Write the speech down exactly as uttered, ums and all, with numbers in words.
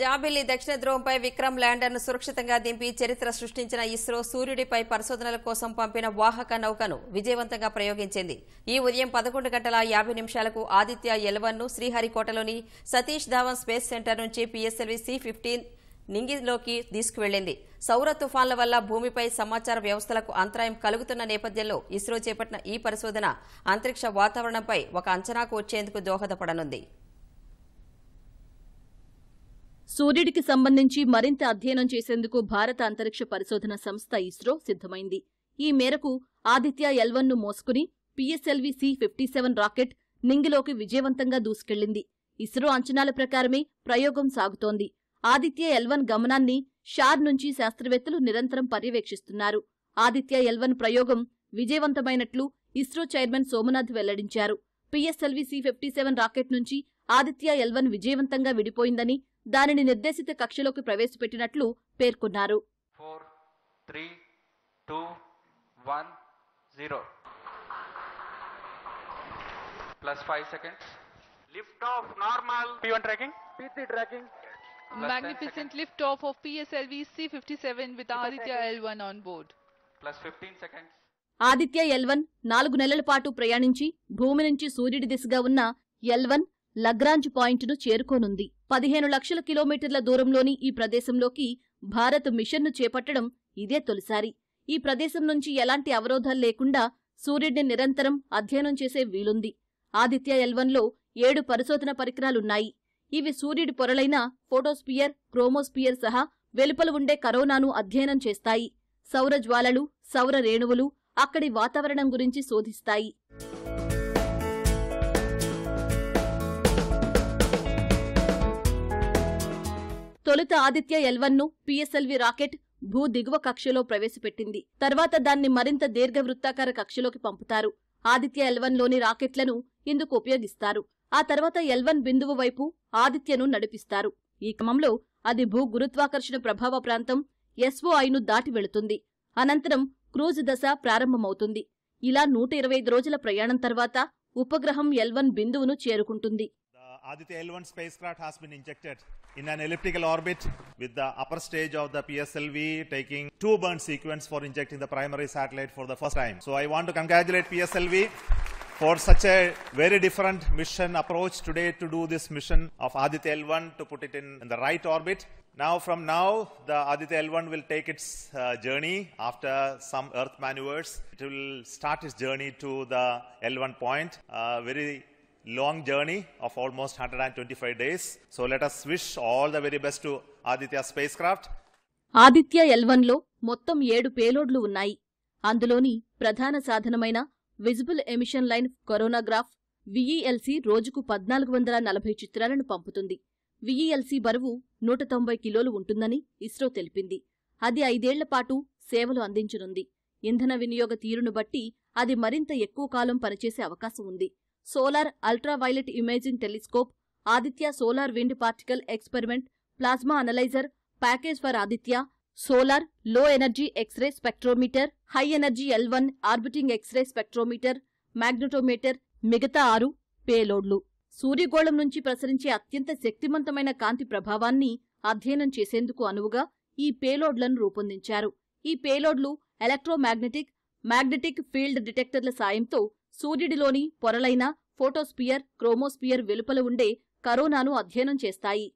జాబిల్లి దక్షిణ ధ్రువంపై విక్రమ్ ల్యాండర్ను సురక్షితంగా దింపి చరిత్ర సృష్టించిన ఇస్రో సూర్యుడిపై పరిశోధనల కోసం పంపిన వాహక నౌకను విజయవంతంగా ప్రయోగించింది. ఈ ఉదయం పదకొండు గంటల యాభై నిమిషాలకు ఆదిత్య ఎల్ వన్ ను శ్రీహరికోటలోని సతీష్ ధావన్ స్పేస్ సెంటర్ నుంచి P S L V C fifteen నింగిలోకి తీసుకువెళ్లింది. సౌర తుఫాన్ల వల్ల భూమిపై సమాచార వ్యవస్థలకు అంతరాయం కలుగుతున్న నేపథ్యంలో ఇస్రో చేపట్టిన ఈ పరిశోధన అంతరిక్ష వాతావరణంపై ఒక అంచనాకు వచ్చేందుకు దోహదపడనుంది. సూర్యుడికి సంబంధించి మరింత అధ్యయనం చేసేందుకు భారత అంతరిక్ష పరిశోధన సంస్థ ఇస్రో సిద్దమైంది. ఈ మేరకు ఆదిత్య ఎల్ వన్ ను మోసుకుని P S L V C fifty seven rocket నింగిలోకి విజయవంతంగా దూసుకెళ్లింది. ఇస్రో అంచనాల ప్రకారమే ప్రయోగం సాగుతోంది. ఆదిత్య ఎల్ వన్ గమనాన్ని షార్ నుంచి శాస్త్రవేత్తలు నిరంతరం పర్యవేక్షిస్తున్నారు. ఆదిత్య ఎల్ వన్ ప్రయోగం విజయవంతమైనట్లు ఇస్రో చైర్మన్ సోమనాథ్ వెల్లడించారు. P S L V C fifty seven rocket నుంచి ఆదిత్య ఎల్ వన్ విజయవంతంగా విడిపోయిందని, దానిని నిర్దేశిత కక్షలోకి ప్రవేశపెట్టినట్లు పేర్కొన్నారు. Magnificent lift off of P S L V C fifty seven with Aditya L one on board. Plus fifteen seconds. Aditya L one నాలుగు నెలల పాటు ప్రయాణించి భూమి నుంచి సూర్యుడి దిశగా ఉన్న ఎల్ వన్ లగ్రాంజ్ పాయింట్ను చేరుకోనుంది. పదిహేను లక్షల కిలోమీటర్ల దూరంలోని ఈ ప్రదేశంలోకి భారత్ మిషన్ను చేపట్టడం ఇదే తొలిసారి. ఈ ప్రదేశం నుంచి ఎలాంటి అవరోధాలు లేకుండా సూర్యుడిని నిరంతరం అధ్యయనం చేసే వీలుంది. ఆదిత్య ఎల్ వన్లో ఏడు పరిశోధన పరికరాలున్నాయి. ఇవి సూర్యుడి పొరలైన ఫోటోస్పియర్, క్రోమోస్పియర్ సహా వెలుపల ఉండే కరోనాను అధ్యయనం చేస్తాయి. సౌర జ్వాలలు, సౌర రేణువులు అక్కడి వాతావరణం గురించి శోధిస్తాయి. తొలుత ఆదిత్య ఎల్ వన్ ను P S L V rocket భూ దిగువ కక్షలో ప్రవేశపెట్టింది. తర్వాత దాన్ని మరింత దీర్ఘవృత్తాకార కక్షలోకి పంపుతారు. ఆదిత్య ఎల్ వన్ లోని రాకెట్లను ఇందుకు ఉపయోగిస్తారు. ఆ తర్వాత ఎల్ వన్ బిందువు వైపు ఆదిత్యను నడిపిస్తారు. ఈ క్రమంలో అది భూ గురుత్వాకర్షణ ప్రభావ ప్రాంతం ఎస్ ఓ ఐ ను దాటి వెళుతుంది. అనంతరం క్రూజ్ దశ ప్రారంభమవుతుంది. ఇలా నూట ఇరవై ఐదు రోజుల ప్రయాణం తర్వాత ఉపగ్రహం ఎల్ వన్ బిందువును చేరుకుంటుంది. Aditya L one spacecraft has been injected in an elliptical orbit with the upper stage of the P S L V taking two burn sequence for injecting the primary satellite for the first time. So I want to congratulate P S L V for such a very different mission approach today to do this mission of Aditya L one to put it in, in the right orbit. Now from now the Aditya L one will take its uh, journey after some earth maneuvers. It will start its journey to the L one point. Uh, very long journey of almost one hundred twenty-five days. So let us wish all the very best to Aditya spacecraft. Aditya L one లో మొత్తం ఏడు పేలోడ్లు ఉన్నాయి. అందులోని ప్రధాన సాధనమైన visible emission line coronagraph V E L C రోజుకు పద్నాలుగు వందల నలభై చిత్రాలను పంపుతుంది. వీ ఈ ఎల్ సీ బరువు నూట తొంభై కిలోలు ఉంటుందని ఇస్రో తెలిపింది. అది ఐదేళ్ల పాటు సేవలు అందించనుంది. ఇంధన వినియోగ తీరును బట్టి అది మరింత ఎక్కువ కాలం పనిచేసే అవకాశం ఉంది. Solar ultraviolet imaging telescope, Aditya solar wind particle experiment, plasma analyser, package for Aditya, solar low energy x ray spectrometer, high energy L one orbiting x ray spectrometer, magnetometer మిగతా ఆరు పేలోడ్లు. సూర్యగోళం నుంచి ప్రసరించే అత్యంత శక్తివంతమైన కాంతి ప్రభావాన్ని అధ్యయనం చేసేందుకు అనువుగా ఈ పేలోడ్లను రూపొందించారు. ఈ పేలోడ్లు ఎలక్ట్రోమాగ్నెటిక్, మ్యాగ్నెటిక్ ఫీల్డ్ డిటెక్టర్ల సాయంతో సూర్యుడిలోని పొరలైన ఫోటోస్పియర్, క్రోమోస్పియర్ వెలుపల ఉండే కరోనాను అధ్యయనం చేస్తాయి.